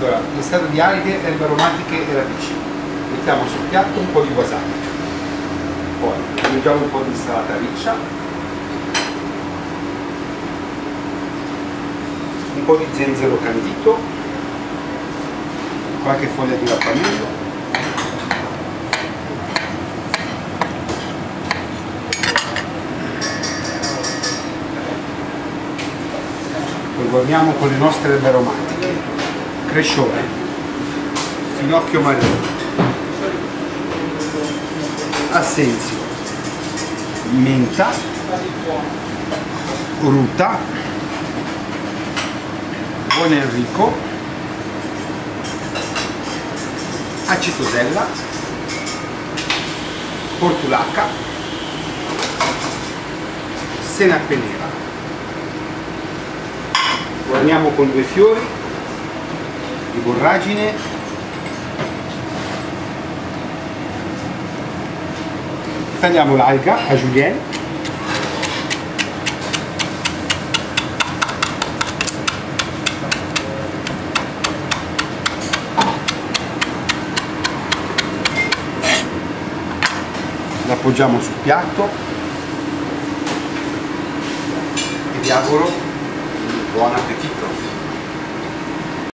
Allora, insalata di alghe, erbe aromatiche e radici. Mettiamo sul piatto un po' di wasabi. Poi aggiungiamo un po' di insalata riccia, un po' di zenzero candito, qualche foglia di rapanello, guarniamo con le nostre erbe aromatiche, cresciole, finocchio marino, assenzio, menta, ruta, buon enrico, acetosella, portulaca, senape nera. Guarniamo con due fiori di borragine . Tagliamo l'alga a julienne . L'appoggiamo sul piatto e vi auguro buon appetito!